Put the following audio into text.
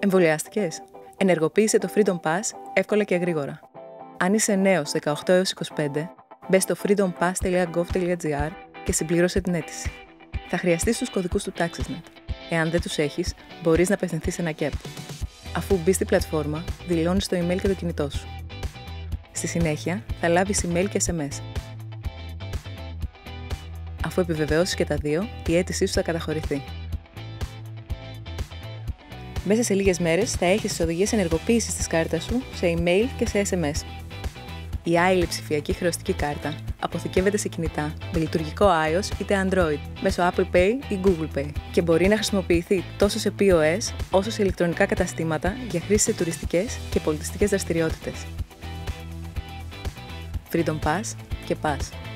Εμβολιάστηκες? Ενεργοποίησε το Freedom Pass εύκολα και γρήγορα. Αν είσαι νέος 18 έως 25, μπες στο freedompass.gov.gr και συμπληρώσε την αίτηση. Θα χρειαστείς τους κωδικούς του Taxisnet. Εάν δεν τους έχεις, μπορείς να απευθυνθείς σε ένα ΚΕΠ. Αφού μπεις στη πλατφόρμα, δηλώνεις το email και το κινητό σου. Στη συνέχεια, θα λάβεις email και SMS. Αφού επιβεβαιώσεις και τα δύο, η αίτησή σου θα καταχωρηθεί. Μέσα σε λίγες μέρες θα έχεις τις οδηγίες ενεργοποίησης της κάρτας σου σε email και σε SMS. Η άειλη ψηφιακή χρεωστική κάρτα αποθηκεύεται σε κινητά με λειτουργικό iOS είτε Android μέσω Apple Pay ή Google Pay και μπορεί να χρησιμοποιηθεί τόσο σε POS όσο σε ηλεκτρονικά καταστήματα για χρήση σε τουριστικές και πολιτιστικές δραστηριότητες. Freedom Pass και Pass.